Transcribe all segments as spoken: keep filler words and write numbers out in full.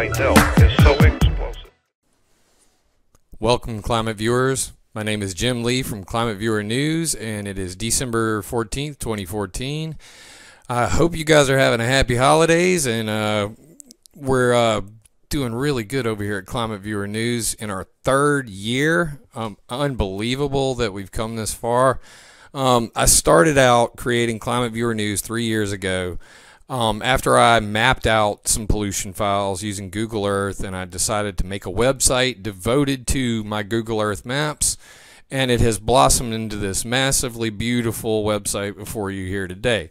I know is so explosive. Welcome, Climate Viewers. My name is Jim Lee from Climate Viewer News, and it is December fourteenth, twenty fourteen. I hope you guys are having a happy holidays, and uh, we're uh, doing really good over here at Climate Viewer News in our third year. Um, unbelievable that we've come this far. Um, I started out creating Climate Viewer News three years ago um, after I mapped out some pollution files using Google Earth, and I decided to make a website devoted to my Google Earth maps, and it has blossomed into this massively beautiful website before you here today.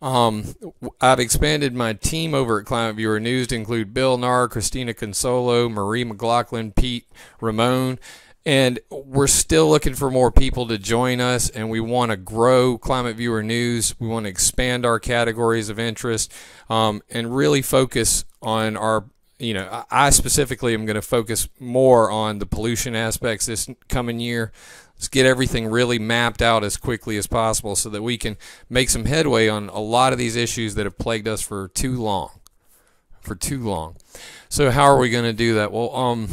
Um, I've expanded my team over at Climate Viewer News to include Bill Narr, Christina Consolo, Marie McLaughlin, Pete Ramon, and we're still looking for more people to join us, and we want to grow Climate Viewer News. We want to expand our categories of interest um, and really focus on our, you know, I specifically am going to focus more on the pollution aspects this coming year. Let's get everything really mapped out as quickly as possible so that we can make some headway on a lot of these issues that have plagued us for too long. For too long. So how are we going to do that? Well, um...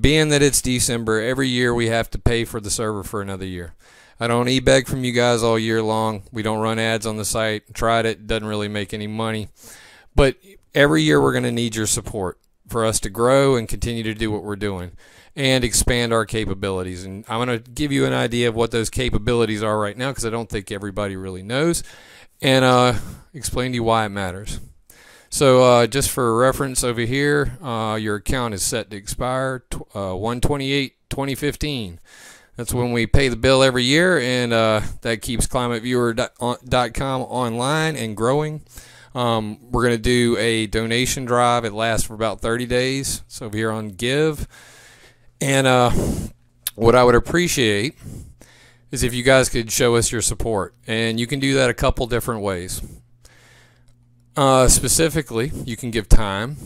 being that it's December, every year we have to pay for the server for another year. I don't e-beg from you guys all year long. We don't run ads on the site. Tried it. Doesn't really make any money. But every year we're going to need your support for us to grow and continue to do what we're doing and expand our capabilities. And I'm going to give you an idea of what those capabilities are right now because I don't think everybody really knows, and uh, explain to you why it matters. So uh, just for reference over here, uh, your account is set to expire one twenty-eight twenty fifteen. That's when we pay the bill every year, and uh, that keeps climate viewer dot com online and growing. Um, we're going to do a donation drive. It lasts for about thirty days. So over here on Give. And uh, what I would appreciate is if you guys could show us your support. And you can do that a couple different ways. Uh, specifically, you can give time.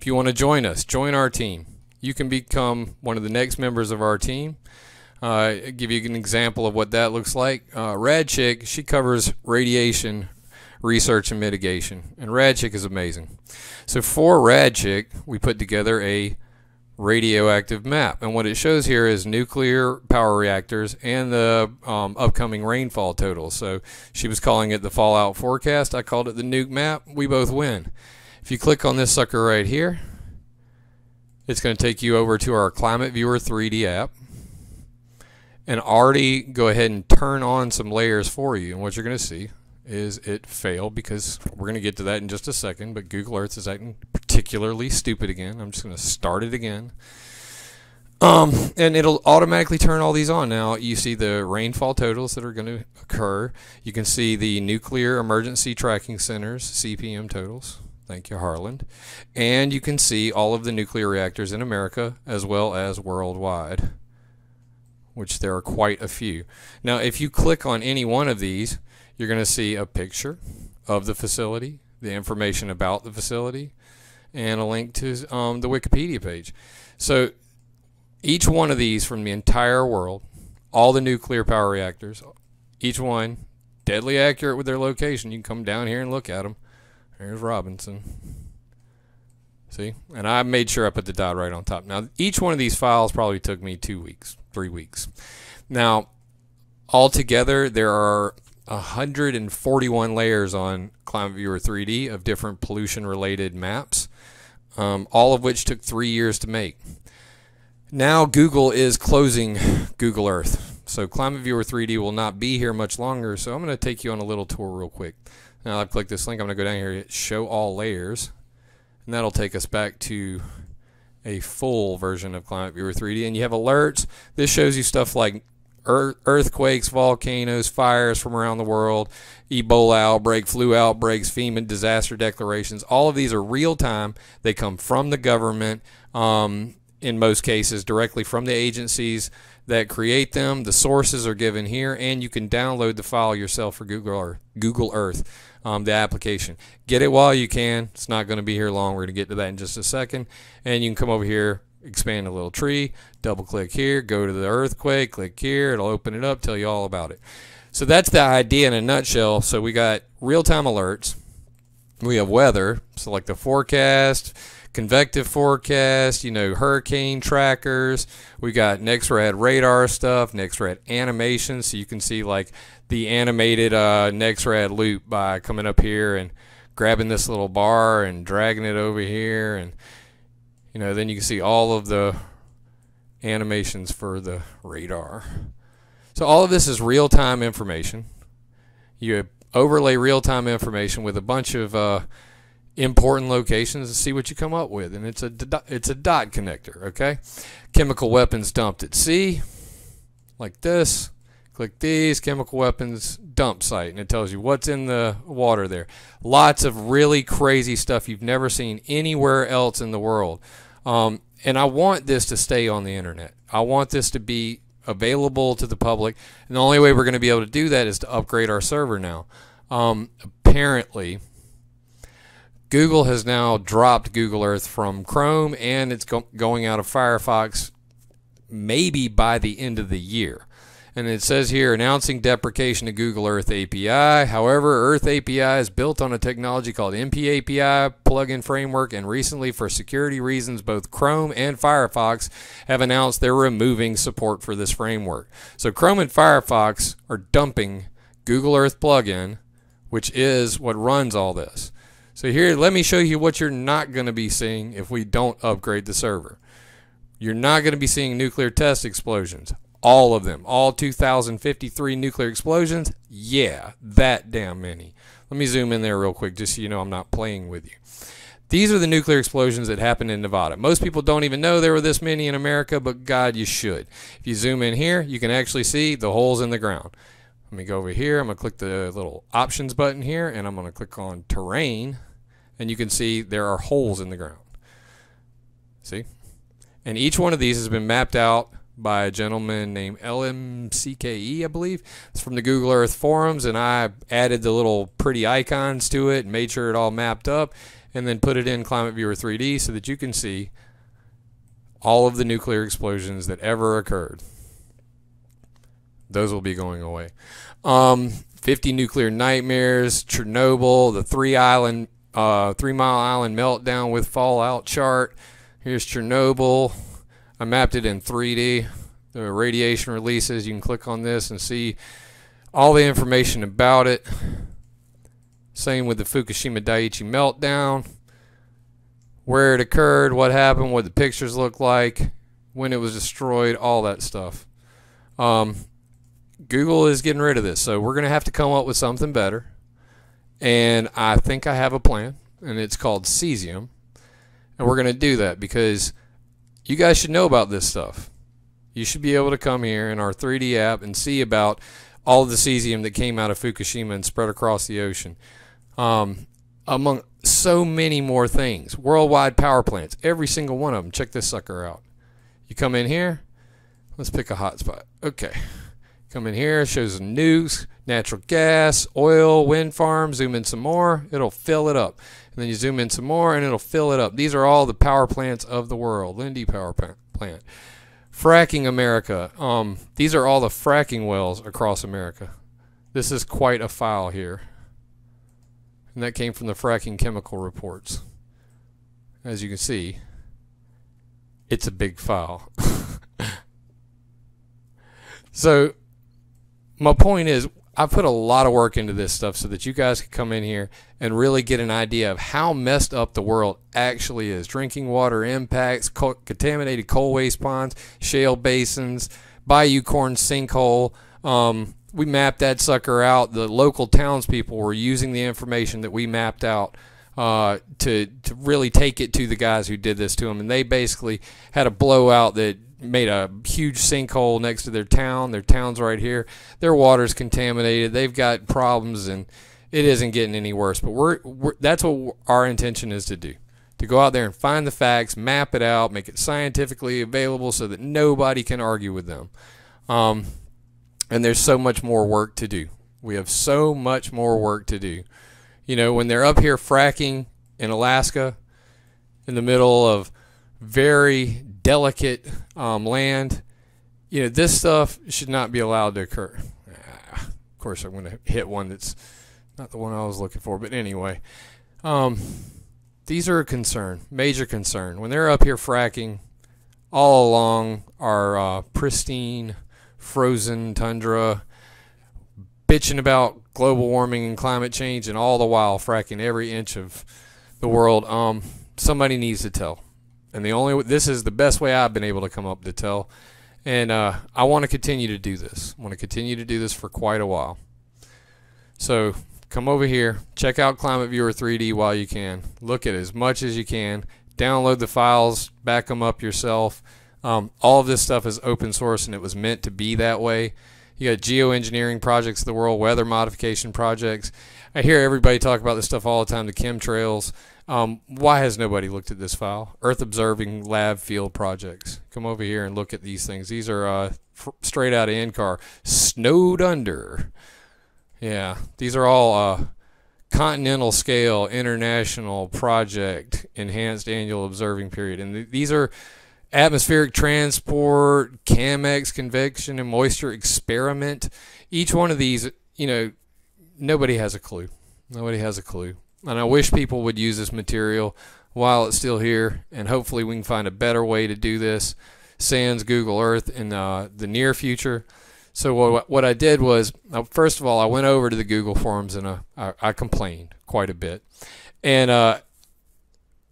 If you want to join us, join our team. You can become one of the next members of our team. Uh, give you an example of what that looks like. Uh, Rad Chick, she covers radiation research and mitigation, and Rad Chick is amazing. So for Rad Chick, we put together a radioactive map, and what it shows here is nuclear power reactors and the um, upcoming rainfall totals. So she was calling it the fallout forecast. I called it the nuke map. We both win. If you click on this sucker right here, it's going to take you over to our Climate Viewer three D app, and already go ahead and turn on some layers for you. And what you're going to see is it failed because we're going to get to that in just a second, but Google Earth is acting particularly stupid again. I'm just going to start it again. Um, and it'll automatically turn all these on. Now you see the rainfall totals that are going to occur. You can see the Nuclear Emergency Tracking Center's C P M totals. Thank you, Harland. And you can see all of the nuclear reactors in America as well as worldwide, which there are quite a few. Now, if you click on any one of these, you're going to see a picture of the facility, the information about the facility, and a link to um, the Wikipedia page. So each one of these from the entire world, all the nuclear power reactors, each one deadly accurate with their location. You can come down here and look at them. There's Robinson. See? And I made sure I put the dot right on top. Now, each one of these files probably took me two weeks, three weeks. Now, altogether, there are one hundred forty-one layers on Climate Viewer three D of different pollution related maps, um, all of which took three years to make. Now Google is closing Google Earth, so Climate Viewer three D will not be here much longer, so I'm going to take you on a little tour real quick. Now I've clicked this link, I'm going to go down here to show all layers, and that'll take us back to a full version of Climate Viewer three D, and you have alerts. This shows you stuff like earthquakes, volcanoes, fires from around the world, Ebola outbreak, flu outbreaks, FEMA disaster declarations. All of these are real time. They come from the government, um, in most cases directly from the agencies that create them. The sources are given here, and you can download the file yourself for Google Earth, Google Earth um, the application. Get it while you can. It's not going to be here long. We're going to get to that in just a second. And you can come over here, expand a little tree, double click here, go to the earthquake, click here, it'll open it up, tell you all about it. So that's the idea in a nutshell. So we got real-time alerts, we have weather, so like the forecast, convective forecast, you know, hurricane trackers. We got N C A R radar stuff, N C A R animation, so you can see like the animated uh, N C A R loop by coming up here and grabbing this little bar and dragging it over here, and you know, then you can see all of the animations for the radar. So all of this is real-time information. You overlay real-time information with a bunch of uh, important locations and see what you come up with, and it's a it's a dot connector. Okay, chemical weapons dumped at sea, like this. Click these chemical weapons dump site, and it tells you what's in the water there. Lots of really crazy stuff you've never seen anywhere else in the world. Um, and I want this to stay on the internet. I want this to be available to the public. And the only way we're going to be able to do that is to upgrade our server now. Um, apparently, Google has now dropped Google Earth from Chrome, and it's go going out of Firefox maybe by the end of the year. And it says here, announcing deprecation of Google Earth A P I. However, Earth A P I is built on a technology called M P A P I plugin framework, and recently, for security reasons, both Chrome and Firefox have announced they're removing support for this framework. So Chrome and Firefox are dumping Google Earth plugin, which is what runs all this. So here, let me show you what you're not going to be seeing if we don't upgrade the server. You're not going to be seeing nuclear test explosions. All of them, all two thousand fifty-three nuclear explosions, yeah, that damn many. Let me zoom in there real quick just so you know I'm not playing with you. These are the nuclear explosions that happened in Nevada. Most people don't even know there were this many in America, but God, you should. If you zoom in here, you can actually see the holes in the ground. Let me go over here. I'm going to click the little options button here, and I'm going to click on terrain, and you can see there are holes in the ground. See? And each one of these has been mapped out by a gentleman named L M C K E, I believe. It's from the Google Earth forums, and I added the little pretty icons to it and made sure it all mapped up, and then put it in Climate Viewer three D so that you can see all of the nuclear explosions that ever occurred. Those will be going away. Um, fifty nuclear nightmares, Chernobyl, the three island, uh, Three Mile Island meltdown with fallout chart. Here's Chernobyl. I mapped it in three D, the radiation releases. You can click on this and see all the information about it. Same with the Fukushima Daiichi meltdown, where it occurred, what happened, what the pictures look like, when it was destroyed, all that stuff. Um, Google is getting rid of this, so we're going to have to come up with something better. And I think I have a plan, and it's called cesium. And we're going to do that because you guys should know about this stuff. You should be able to come here in our three D app and see about all the cesium that came out of Fukushima and spread across the ocean. Um, among so many more things. Worldwide power plants. Every single one of them. Check this sucker out. You come in here. Let's pick a hotspot. Okay. Come in here. It shows nukes, natural gas, oil, wind farms. Zoom in some more. It'll fill it up. And then you zoom in some more, and it'll fill it up. These are all the power plants of the world. Lindy Power Plant. Fracking America. Um, these are all the fracking wells across America. This is quite a file here. And that came from the fracking chemical reports. As you can see, it's a big file. So, my point is, I put a lot of work into this stuff so that you guys can come in here and really get an idea of how messed up the world actually is. Drinking water impacts, co contaminated coal waste ponds, shale basins, Bayou Corn sinkhole. Um, we mapped that sucker out. The local townspeople were using the information that we mapped out uh, to, to really take it to the guys who did this to them. And they basically had a blowout that made a huge sinkhole next to their town. Their town's right here. Their water's contaminated. They've got problems, and it isn't getting any worse. But we're, we're that's what our intention is to do, to go out there and find the facts, map it out, make it scientifically available so that nobody can argue with them. Um, and there's so much more work to do. We have so much more work to do. You know, when they're up here fracking in Alaska in the middle of very delicate um, land, you know, this stuff should not be allowed to occur. Ah, of course, I'm going to hit one that's not the one I was looking for, but anyway, Um, these are a concern, major concern. When they're up here fracking, all along our uh, pristine, frozen tundra, bitching about global warming and climate change, and all the while fracking every inch of the world, um, somebody needs to tell. And the only this is the best way I've been able to come up to tell. And uh, I want to continue to do this. I want to continue to do this for quite a while. So come over here, check out Climate Viewer three D while you can. Look at as much as you can. Download the files, back them up yourself. Um, all of this stuff is open source, and it was meant to be that way. You got geoengineering projects of the world, weather modification projects. I hear everybody talk about this stuff all the time, the chemtrails. Um, why has nobody looked at this file? Earth observing lab field projects. Come over here and look at these things. These are uh, straight out of N C A R. Snowed under. Yeah, these are all uh, continental scale, international project, enhanced annual observing period. And th these are atmospheric transport, CAMEX, convection, and moisture experiment. Each one of these, you know, nobody has a clue. Nobody has a clue. And I wish people would use this material while it's still here, and hopefully we can find a better way to do this, sans Google Earth, in uh, the near future. So what, what I did was, uh, first of all, I went over to the Google forums, and uh, I, I complained quite a bit. And uh,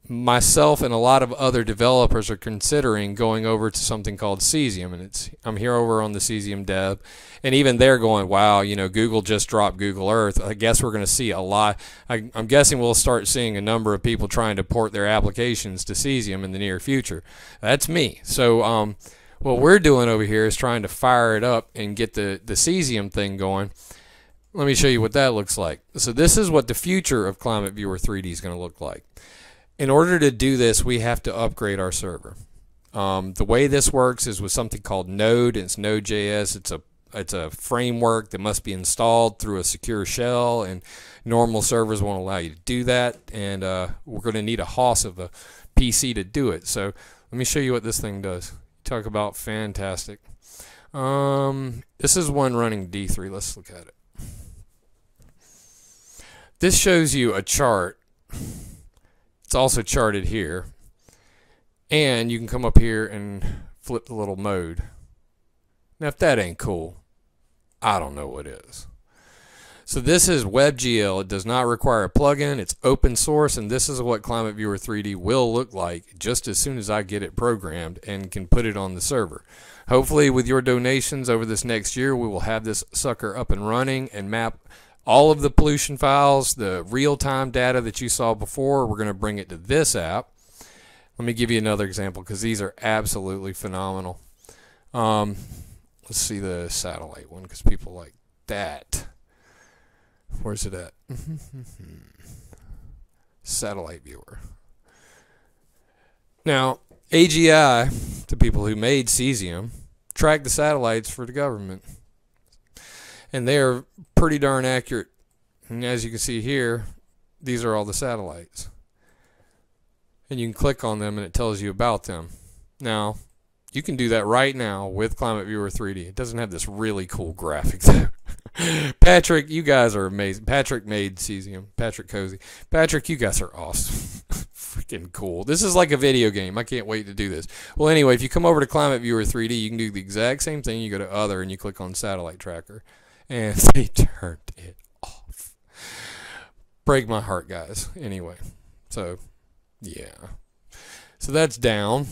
myself and a lot of other developers are considering going over to something called Cesium, and it's I'm here over on the Cesium dev, and even they're going, wow, you know, Google just dropped Google Earth. I guess we're going to see a lot. I, I'm guessing we'll start seeing a number of people trying to port their applications to Cesium in the near future. That's me. So um, what we're doing over here is trying to fire it up and get the, the Cesium thing going. Let me show you what that looks like. So this is what the future of Climate Viewer three D is going to look like. In order to do this, we have to upgrade our server. Um, the way this works is with something called Node. It's node dot J S. It's a it's a framework that must be installed through a secure shell, and normal servers won't allow you to do that. And uh, we're going to need a hoss of a P C to do it. So let me show you what this thing does. Talk about fantastic. Um, this is one running D three. Let's look at it. This shows you a chart. It's also charted here, and you can come up here and flip the little mode. Now if that ain't cool, I don't know what is. So this is WebGL. It does not require a plugin. It's open source, and this is what Climate Viewer three D will look like just as soon as I get it programmed and can put it on the server. Hopefully with your donations over this next year, we will have this sucker up and running and map all of the pollution files, the real-time data that you saw before. We're going to bring it to this app. Let me give you another example, because these are absolutely phenomenal. Um, let's see the satellite one, because people like that. Where's it at? Satellite viewer. Now, A G I, the people who made Cesium, tracked the satellites for the government. And they're pretty darn accurate. And as you can see here, these are all the satellites. And you can click on them and it tells you about them. Now, you can do that right now with Climate Viewer three D. It doesn't have this really cool graphic though. Patrick, you guys are amazing. Patrick made Cesium. Patrick Cozy. Patrick, you guys are awesome. Freaking cool. This is like a video game. I can't wait to do this. Well, anyway, if you come over to Climate Viewer three D, you can do the exact same thing. You go to Other and you click on Satellite Tracker. And they turned it off. Break my heart, guys. Anyway, so yeah, so that's down.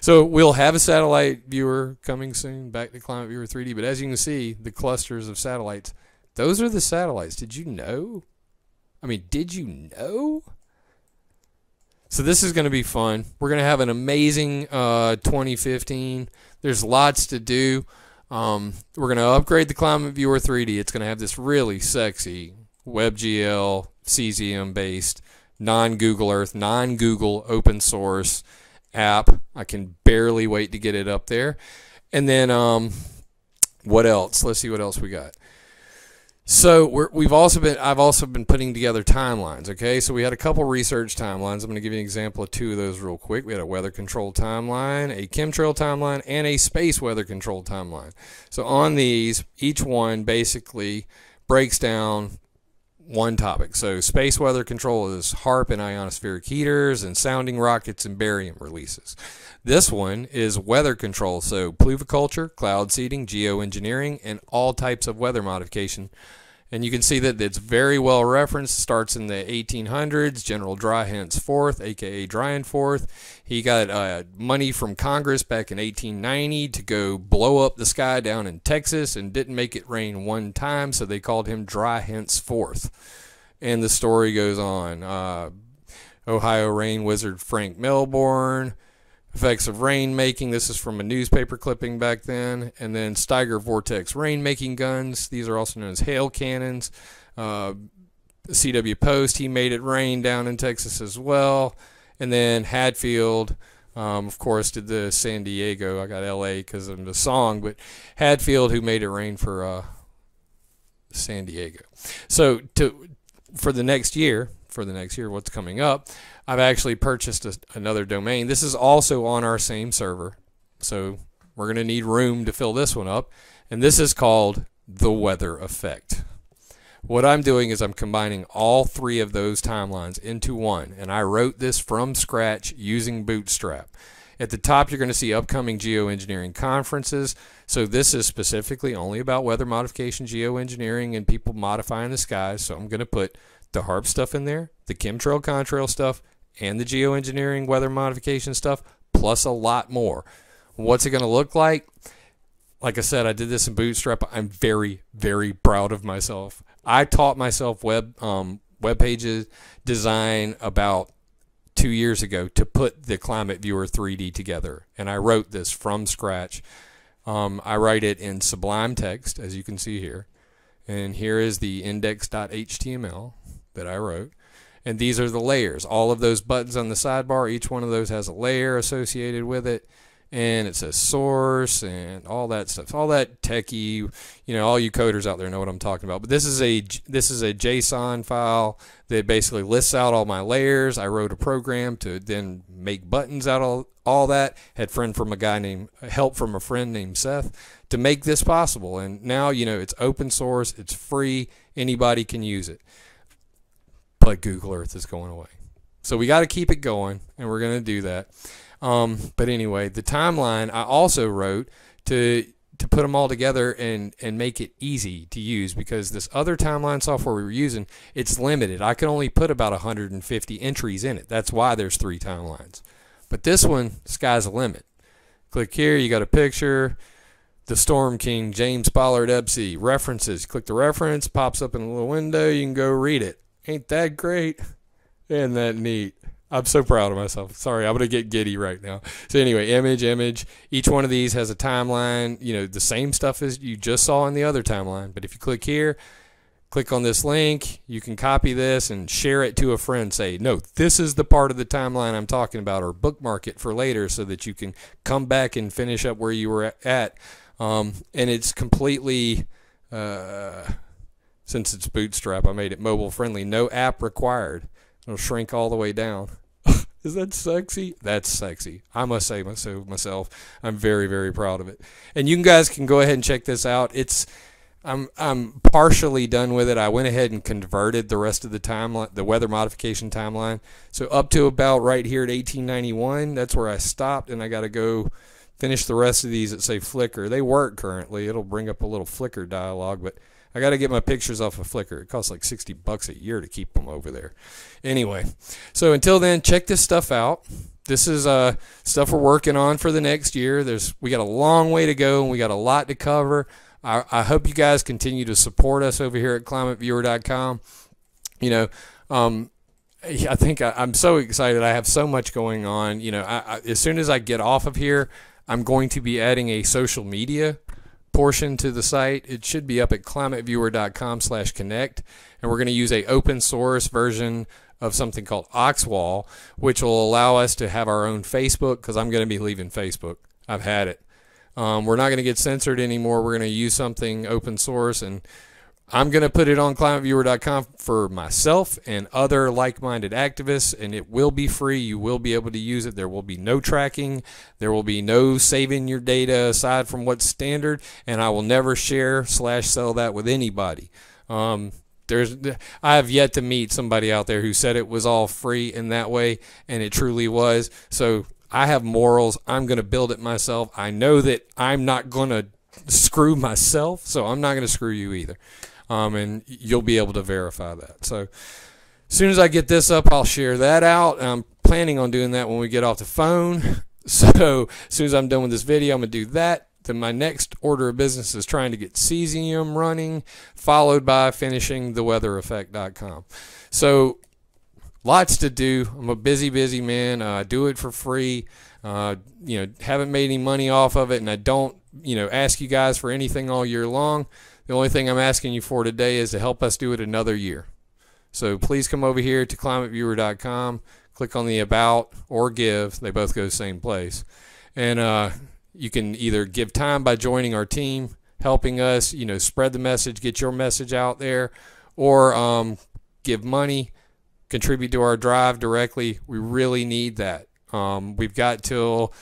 So we'll have a satellite viewer coming soon back to Climate Viewer three D. But as you can see, the clusters of satellites, those are the satellites. Did you know? I mean, did you know? So this is going to be fun. We're going to have an amazing uh, twenty fifteen. There's lots to do. Um, we're going to upgrade the Climate Viewer three D. It's going to have this really sexy WebGL, Cesium-based, non-Google Earth, non-Google open source app. I can barely wait to get it up there. And then um, what else? Let's see what else we got. So we're, we've also been, I've also been putting together timelines, okay? So we had a couple research timelines. I'm going to give you an example of two of those real quick. We had a weather control timeline, a chemtrail timeline, and a space weather control timeline. So on these, each one basically breaks down one topic. So space weather control is HAARP and ionospheric heaters and sounding rockets and barium releases. This one is weather control, so pluviculture, cloud seeding, geoengineering, and all types of weather modification. And you can see that it's very well referenced. Starts in the eighteen hundreds, General Dry henceforth, aka Dyrenforth. He got uh, money from Congress back in eighteen ninety to go blow up the sky down in Texas and didn't make it rain one time, so they called him Dry henceforth. And the story goes on. Uh, Ohio rain wizard Frank Melbourne. Effects of rain making. This is from a newspaper clipping back then. And then Steiger vortex rain making guns. These are also known as hail cannons. Uh, C W Post, he made it rain down in Texas as well. And then Hadfield, um, of course, did the San Diego. I got L A because of the song, but Hadfield, who made it rain for uh, San Diego. So to for the next year. For the next year, what's coming up, I've actually purchased a, another domain. This is also on our same server, so we're going to need room to fill this one up, and this is called The Weather Effect. What I'm doing is I'm combining all three of those timelines into one, and I wrote this from scratch using Bootstrap. At the top, you're going to see upcoming geoengineering conferences. So this is specifically only about weather modification, geoengineering, and people modifying the skies. So I'm going to put the HAARP stuff in there, the chemtrail, contrail stuff, and the geoengineering weather modification stuff, plus a lot more. What's it going to look like? Like I said, I did this in Bootstrap. I'm very, very proud of myself. I taught myself web um, web pages design about two years ago to put the Climate Viewer three D together, and I wrote this from scratch. Um, I write it in Sublime Text, as you can see here, and here is the index dot H T M L that I wrote, and these are the layers. All of those buttons on the sidebar, each one of those has a layer associated with it, and it says source and all that stuff. All that techie, you know, all you coders out there know what I'm talking about. But this is a this is a JSON file that basically lists out all my layers. I wrote a program to then make buttons out of all that. Had friend from a guy named help from a friend named Seth to make this possible. And now, you know, it's open source, it's free, anybody can use it. But Google Earth is going away. So we got to keep it going, and we're going to do that. Um, but anyway, the timeline I also wrote to to put them all together and and make it easy to use, because this other timeline software we were using, it's limited. I can only put about one hundred fifty entries in it. That's why there's three timelines. But this one, sky's the limit. Click here, you got a picture. The Storm King, James Pollard Ebsey. References. Click the reference, pops up in a little window. You can go read it. Ain't that great? Isn't that neat? I'm so proud of myself. Sorry, I'm going to get giddy right now. So anyway, image, image. Each one of these has a timeline. You know, the same stuff as you just saw in the other timeline. But if you click here, click on this link, you can copy this and share it to a friend. Say, no, this is the part of the timeline I'm talking about, or bookmark it for later so that you can come back and finish up where you were at. Um, and it's completely... Uh, since it's Bootstrap, I made it mobile friendly. No app required. It'll shrink all the way down. Is that sexy? That's sexy. I must say so myself. I'm very, very proud of it. And you guys can go ahead and check this out. It's I'm I'm partially done with it. I went ahead and converted the rest of the timeline, the weather modification timeline. So up to about right here at eighteen ninety-one, that's where I stopped, and I got to go finish the rest of these that say Flickr. They work currently. It'll bring up a little Flickr dialogue, but I got to get my pictures off of Flickr. It costs like sixty bucks a year to keep them over there. Anyway, so until then, check this stuff out. This is uh, stuff we're working on for the next year. There's we got a long way to go, and we got a lot to cover. I, I hope you guys continue to support us over here at climate viewer dot com. You know, um, I think I, I'm so excited. I have so much going on. You know, I, I, as soon as I get off of here, I'm going to be adding a social media portion to the site. It should be up at climate viewer dot com slash connect, and we're going to use a open source version of something called Oxwall, which will allow us to have our own Facebook, because I'm going to be leaving Facebook. I've had it. Um, we're not going to get censored anymore. We're going to use something open source, and I'm going to put it on climate viewer dot com for myself and other like-minded activists, and it will be free. You will be able to use it. There will be no tracking. There will be no saving your data aside from what's standard, and I will never share slash sell that with anybody. Um, There's, I have yet to meet somebody out there who said it was all free in that way, and it truly was. So I have morals. I'm going to build it myself. I know that I'm not going to screw myself, so I'm not going to screw you either. Um, and you'll be able to verify that. So as soon as I get this up, I'll share that out. I'm planning on doing that when we get off the phone. So as soon as I'm done with this video, I'm going to do that. Then my next order of business is trying to get cesium running, followed by finishing the weather effect dot com. So lots to do. I'm a busy, busy man. I uh, do it for free. Uh, you know, haven't made any money off of it, and I don't, you know, ask you guys for anything all year long. The only thing I'm asking you for today is to help us do it another year. So please come over here to climate viewer dot com, click on the About or Give. They both go the same place. And uh, you can either give time by joining our team, helping us, you know, spread the message, get your message out there, or um, give money, contribute to our drive directly. We really need that. Um, we've got till,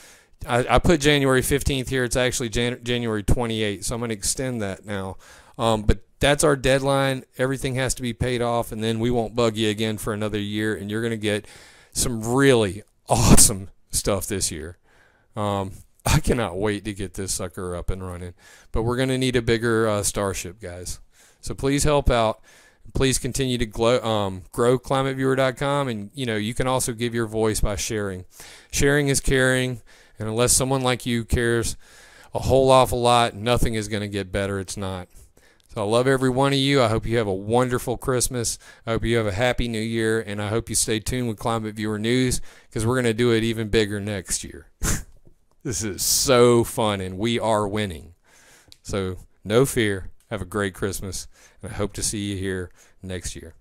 I, I put January fifteenth here. It's actually Jan January twenty-eighth, so I'm going to extend that now. Um, but that's our deadline. Everything has to be paid off, and then we won't bug you again for another year, and you're going to get some really awesome stuff this year. Um, I cannot wait to get this sucker up and running. But we're going to need a bigger uh, Starship, guys. So please help out. Please continue to glow, um, grow climate viewer dot com. And, you know, you can also give your voice by sharing. Sharing is caring. And unless someone like you cares a whole awful lot, nothing is going to get better. It's not. So I love every one of you. I hope you have a wonderful Christmas. I hope you have a happy new year. And I hope you stay tuned with Climate Viewer News, because we're going to do it even bigger next year. This is so fun, and we are winning. So no fear. Have a great Christmas, and I hope to see you here next year.